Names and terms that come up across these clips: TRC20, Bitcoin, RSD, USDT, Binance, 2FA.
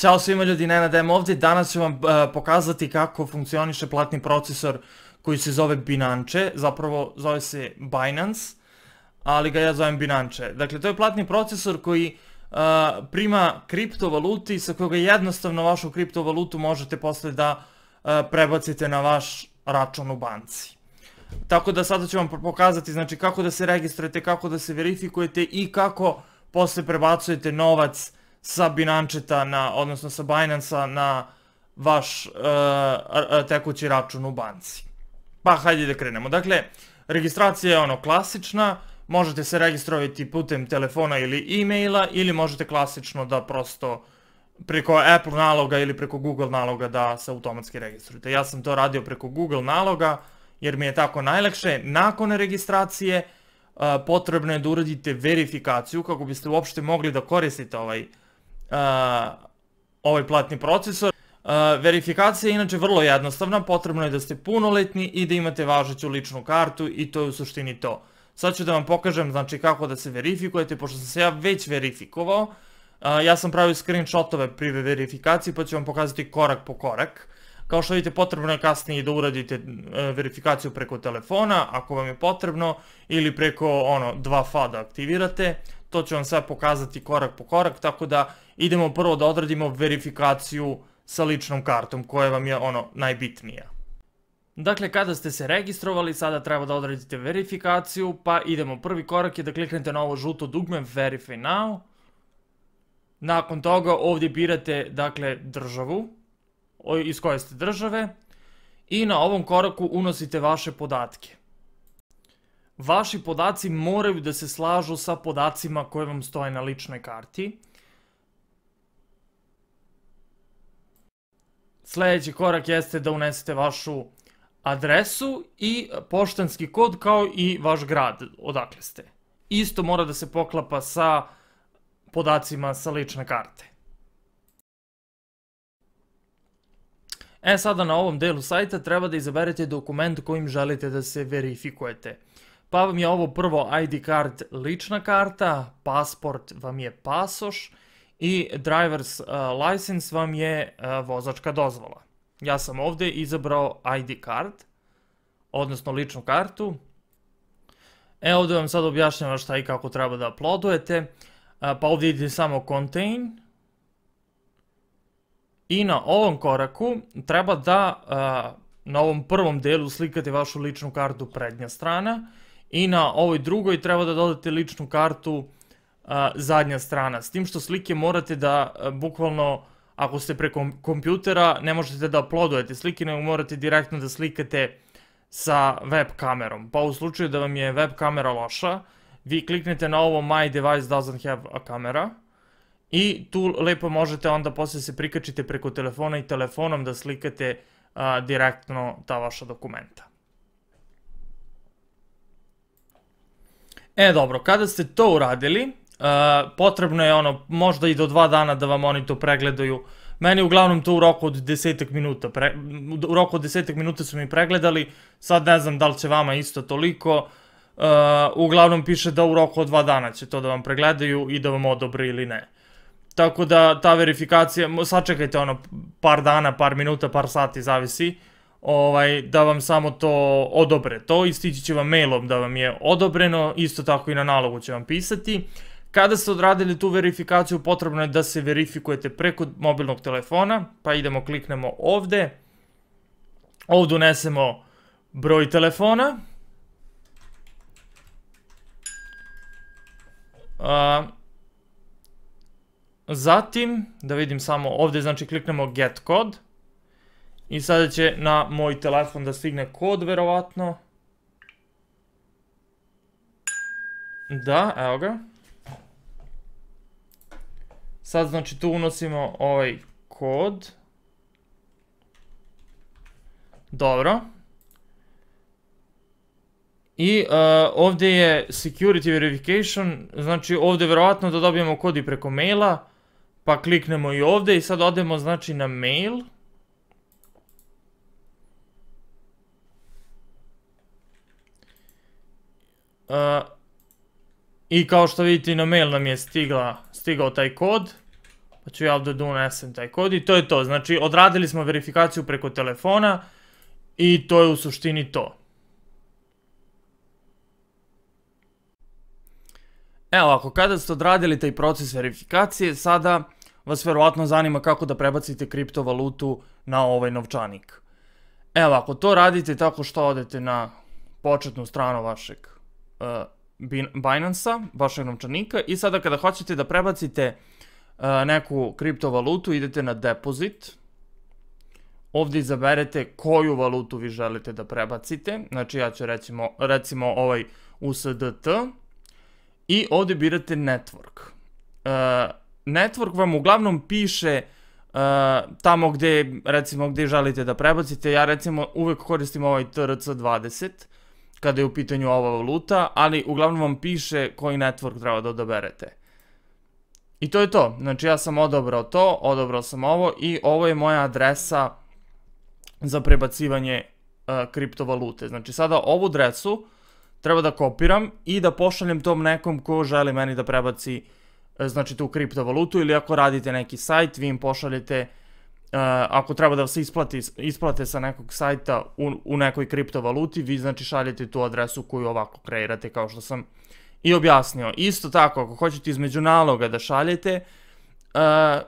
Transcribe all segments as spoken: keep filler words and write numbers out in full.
Ćao svima ljudi, Nenadem ovdje. Danas ću vam pokazati kako funkcioniše platni procesor koji se zove Binance, zapravo zove se Binance, ali ga ja zovem Binance. Dakle, to je platni procesor koji prima kriptovaluti sa kojega jednostavno vašu kriptovalutu možete posle da prebacite na vaš račun u banci. Tako da sada ću vam pokazati znači kako da se registrujete, kako da se verifikujete i kako posle prebacujete novac sa Binance-a, odnosno sa Binance-a na vaš tekući račun u banci. Pa hajde da krenemo. Dakle, registracija je ono klasična, možete se registrovati putem telefona ili e-maila ili možete klasično da prosto preko Apple naloga ili preko Google naloga da se automatski registrujete. Ja sam to radio preko Google naloga jer mi je tako najlakše. Nakon registracije potrebno je da uradite verifikaciju kako biste uopšte mogli da koristite ovaj ovaj platni procesor. Verifikacija je inače vrlo jednostavna, potrebno je da ste punoletni i da imate važeću ličnu kartu i to je u suštini to. Sad ću da vam pokažem znači kako da se verifikujete, pošto sam se ja već verifikovao. Ja sam pravio screenshotove pri verifikaciji pa ću vam pokazati korak po korak. Kao što vidite, potrebno je kasnije da uradite verifikaciju preko telefona ako vam je potrebno ili preko ono dva F A da aktivirate. To ću vam sve pokazati korak po korak, tako da idemo prvo da odradimo verifikaciju sa ličnom kartom koja vam je ono najbitnija. Dakle, kada ste se registrovali, sada treba da odradite verifikaciju, pa idemo. Prvi korak je da kliknete na ovo žuto dugme Verify Now. Nakon toga ovdje birate dakle državu, iz koje ste države, i na ovom koraku unosite vaše podatke. Vaši podaci moraju da se slažu sa podacima koje vam stoje na ličnoj karti. Sljedeći korak jeste da unesete vašu adresu i poštanski kod kao i vaš grad odakle ste. Isto mora da se poklapa sa podacima sa lične karte. E sada na ovom delu sajta treba da izaberete dokument kojim želite da se verifikujete. Pa vam je ovo prvo I D card lična karta, pasport vam je pasoš i driver's license vam je vozačka dozvola. Ja sam ovdje izabrao I D card, odnosno ličnu kartu. E ovdje vam sad objašnjava šta i kako treba da uploadujete. Pa ovdje ide samo contain. I na ovom koraku treba da na ovom prvom delu slikate vašu ličnu kartu prednja strana i na ovoj drugoj treba da dodate ličnu kartu zadnja strana. S tim što slike morate da bukvalno, ako ste preko kompjutera, ne možete da uploadujete slike, nego morate direktno da slikate sa web kamerom. Pa u slučaju da vam je web kamera loša, vi kliknete na ovo My device doesn't have a camera. I tu lepo možete onda poslije se prikačite preko telefona i telefonom da slikate a, direktno ta vaša dokumenta. E dobro, kada ste to uradili, a, potrebno je ono možda i do dva dana da vam oni to pregledaju. Meni uglavnom to u roku od desetak minuta, pre, u roku od desetak minuta su mi pregledali, sad ne znam da li će vama isto toliko. A, uglavnom piše da u roku od dva dana će to da vam pregledaju i da vam odobri ili ne. Tako da ta verifikacija, sačekajte ono par dana, par minuta, par sati, zavisi, ovaj, da vam samo to odobre. To istići će vam mailom da vam je odobreno, isto tako i na nalogu će vam pisati. Kada ste odradili tu verifikaciju, potrebno je da se verifikujete preko mobilnog telefona, pa idemo, kliknemo ovdje. Ovdje unesemo broj telefona. A... Zatim, da vidim samo ovdje, znači kliknemo Get Code i sada će na moj telefon da stigne kod, verovatno. Da, evo ga. Sad znači tu unosimo ovaj kod. Dobro. I ovdje je Security Verification, znači ovdje verovatno da dobijemo kod i preko maila. Pa kliknemo i ovdje i sad odemo znači na mail. E, I kao što vidite, na mail nam je stigla, stigao taj kod. pa ću ja ovde da unesem taj kod i to je to. Znači, odradili smo verifikaciju preko telefona i to je u suštini to. Evo, ako kada ste odradili taj proces verifikacije, sada vas verovatno zanima kako da prebacite kriptovalutu na ovaj novčanik. Evo, ako to radite tako što odete na početnu stranu vašeg Binance-a, vašeg novčanika, i sada kada hoćete da prebacite neku kriptovalutu, idete na depozit. Ovdje izaberete koju valutu vi želite da prebacite. Znači, ja ću recimo ovaj U S D T. I ovdje birate network. Network vam uglavnom piše tamo gdje, recimo, gdje želite da prebacite. Ja recimo uvek koristim ovaj T R C dvadeset kada je u pitanju ova valuta, ali uglavnom vam piše koji network treba da odaberete. I to je to. Znači, ja sam odabrao to, odabrao sam ovo i ovo je moja adresa za prebacivanje kriptovalute. Znači, sada ovu adresu treba da kopiram i da pošaljem tom nekom ko želi meni da prebaci, znači, tu kriptovalutu, ili ako radite neki sajt, vi im pošaljete, ako treba da se isplate sa nekog sajta u nekoj kriptovaluti, vi, znači, šaljete tu adresu koju ovako kreirate, kao što sam i objasnio. Isto tako, ako hoćete između naloga da šaljete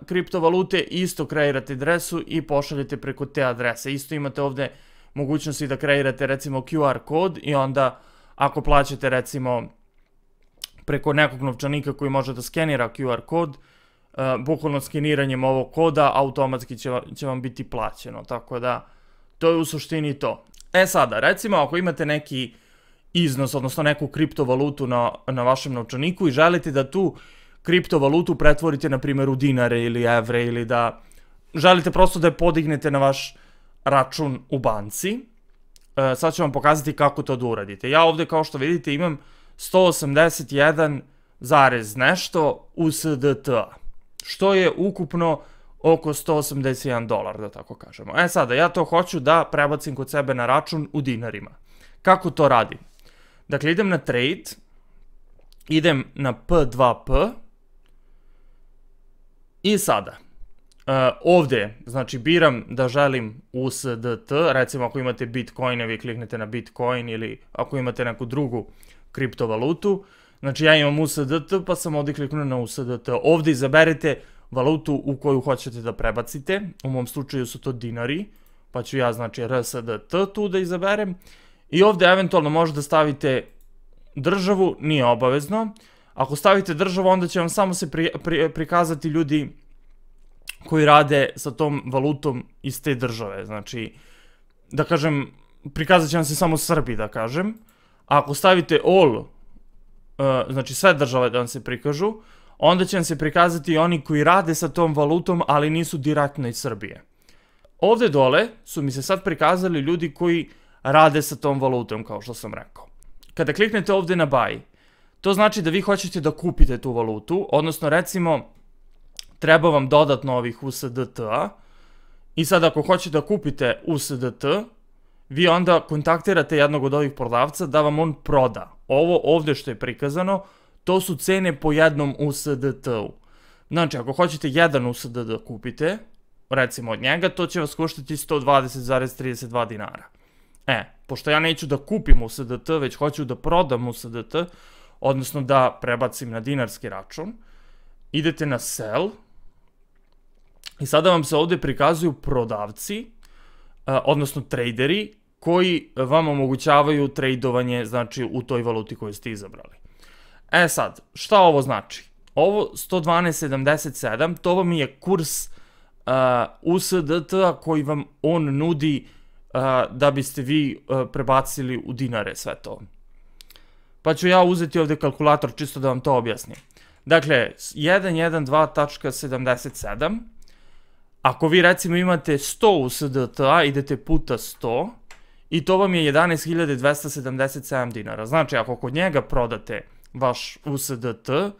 kriptovalute, isto kreirate adresu i pošaljete preko te adrese. Isto imate ovde mogućnosti da kreirate, recimo, Q R kod i onda ako plaćate, recimo, preko nekog novčanika koji može da skenira Q R kod, bukvalno skeniranjem ovog koda automatski će vam biti plaćeno. Tako da, to je u suštini to. E sada, recimo, ako imate neki iznos, odnosno neku kriptovalutu na vašem novčaniku i želite da tu kriptovalutu pretvorite, na primjer, u dinare ili evre, ili da želite prosto da je podignete na vaš račun u banci, sad ću vam pokazati kako to da uradite. Ja ovdje, kao što vidite, imam sto osamdeset jedan zarez nešto U S D T-a, što je ukupno oko sto osamdeset jedan dolar, da tako kažemo. E sada, ja to hoću da prebacim kod sebe na račun u dinarima. Kako to radim? Dakle, idem na trade, idem na P dva P i sada ovdje, znači, biram da želim U S D T, recimo ako imate Bitcoine, vi kliknete na Bitcoin, ili ako imate neku drugu kriptovalutu. Znači, ja imam U S D T, pa sam ovdje kliknuo na U S D T. Ovdje izaberete valutu u koju hoćete da prebacite, u mom slučaju su to dinari, pa ću ja, znači, R S D T tu da izaberem, i ovdje eventualno možete da stavite državu, nije obavezno. Ako stavite državu, onda će vam samo se prikazati ljudi koji rade sa tom valutom iz te države. Znači, da kažem, prikazat će vam se samo Srbi, da kažem. A ako stavite all, znači sve države da vam se prikažu, onda će vam se prikazati i oni koji rade sa tom valutom, ali nisu direktno iz Srbije. Ovdje dole su mi se sad prikazali ljudi koji rade sa tom valutom, kao što sam rekao. Kada kliknete ovdje na buy, to znači da vi hoćete da kupite tu valutu, odnosno, recimo, treba vam dodatno ovih U S D T-a, i sad ako hoćete da kupite U S D T, vi onda kontaktirate jednog od ovih prodavca da vam on proda. Ovo ovdje što je prikazano, to su cene po jednom U S D T-u. Znači, ako hoćete jedan U S D T da kupite, recimo, od njega, to će vas koštati sto dvadeset zarez trideset dva dinara. E, pošto ja neću da kupim U S D T, već hoću da prodam U S D T, odnosno da prebacim na dinarski račun, idete na sell, i sada vam se ovdje prikazuju prodavci, odnosno traderi, koji vam omogućavaju trejdovanje, znači, u toj valuti koju ste izabrali. E sad, šta ovo znači? Ovo sto dvanaest sedamdeset sedam, to vam je kurs U S D T-a koji vam on nudi da biste vi prebacili u dinare sve to. Pa ću ja uzeti ovdje kalkulator čisto da vam to objasnim. Dakle, sto dvanaest sedamdeset sedam. Ako vi, recimo, imate sto U S D T-a, idete puta sto i to vam je jedanaest hiljada dvesta sedamdeset sedam dinara. Znači, ako kod njega prodate vaš U S D T,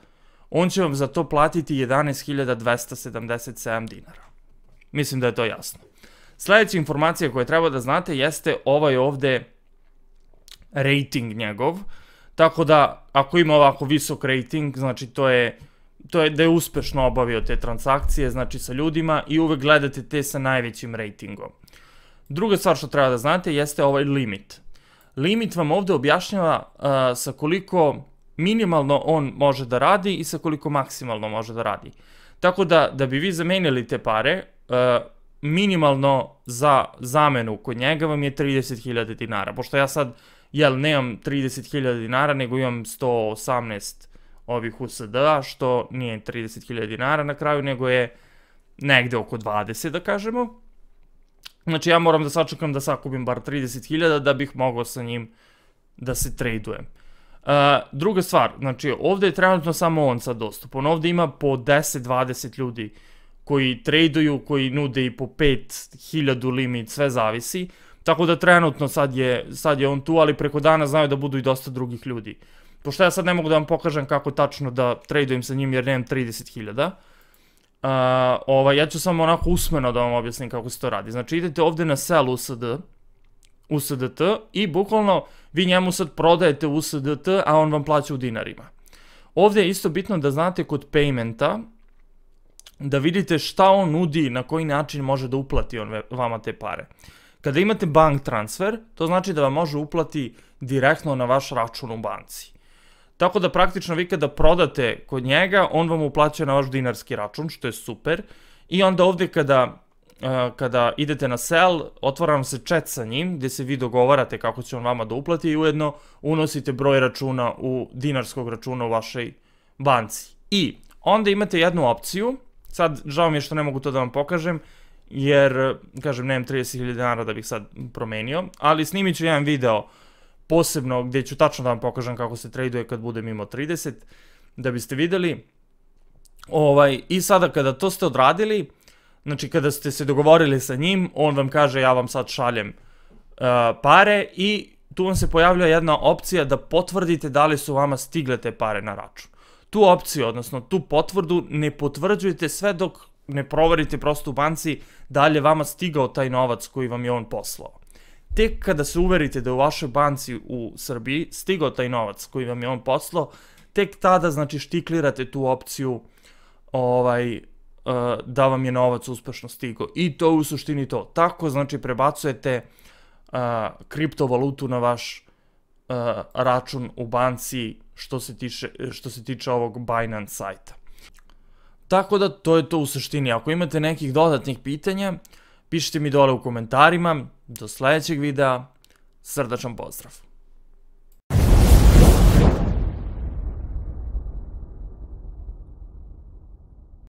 on će vam za to platiti jedanaest hiljada dvesta sedamdeset sedam dinara. Mislim da je to jasno. Sljedeća informacija koju treba da znate jeste ovaj ovdje rating njegov. Tako da, ako ima ovako visok rating, znači to je to je da je uspešno obavio te transakcije, znači sa ljudima, i uvek gledate te sa najvećim rejtingom. Druga stvar što treba da znate jeste ovaj limit. Limit vam ovde objašnjava sa koliko minimalno on može da radi i sa koliko maksimalno može da radi. Tako da, da bi vi zamenili te pare, minimalno za zamenu kod njega vam je trideset hiljada dinara. Pošto ja sad, jel, nemam trideset hiljada dinara, nego imam sto osamnaest ovih U S D-a, što nije trideset hiljada dinara na kraju, nego je negde oko dvadeset, da kažemo. Znači, ja moram da sačekam da sakupim bar trideset hiljada da bih mogao sa njim da se tradujem. Druga stvar, znači, ovde je trenutno samo on sad dostupan. Ovde ima po deset do dvadeset ljudi koji traduju, koji nude i po pet hiljada limit, sve zavisi. Tako da trenutno sad je on tu, ali preko dana znaju da budu i dosta drugih ljudi. Pošto ja sad ne mogu da vam pokažem kako tačno da tradujem sa njim jer nemam trideset hiljada. Ja ću samo onako usmeno da vam objasnim kako se to radi. Znači idete ovde na sell U S D U S D T i bukvalno vi njemu sad prodajete U S D T, a on vam plaća u dinarima. Ovde je isto bitno da znate kod paymenta da vidite šta on nudi i na koji način može da uplati on vama te pare. Kada imate bank transfer, to znači da vam može uplati direktno na vaš račun u banci. Tako da praktično vi kada prodate kod njega, on vam uplaćuje na vaš dinarski račun, što je super. I onda ovde kada idete na sell, otvara vam se chat sa njim, gde se vi dogovarate kako će on vama da uplati i ujedno unosite broj računa u dinarskog računa u vašoj banci. I onda imate jednu opciju, sad žao mi je što ne mogu to da vam pokažem, jer, kažem, nemam trideset hiljada dinara da bih sad promenio, ali snimit ću jedan video posebno gde ću tačno da vam pokažem kako se traduje kad budem imao trideset, da biste videli. I sada kada to ste odradili, znači kada ste se dogovorili sa njim, on vam kaže ja vam sad šaljem pare i tu vam se pojavlja jedna opcija da potvrdite da li su vama stigle te pare na račun. Tu opciju, odnosno tu potvrdu, ne potvrđujete sve dok ne proverite prosto u banci da li je vama stigao taj novac koji vam je on poslao. Tek kada se uverite da je u vašoj banci u Srbiji stigao taj novac koji vam je on poslao, tek tada, znači, štiklirate tu opciju da vam je novac uspešno stigao. I to je u suštini to. Tako, znači, prebacujete kriptovalutu na vaš račun u banci što se tiče ovog Binance sajta. Tako da, to je to u suštini. Ako imate nekih dodatnih pitanja, pišite mi dole u komentarima. Do sledećeg videa, srdačan pozdrav!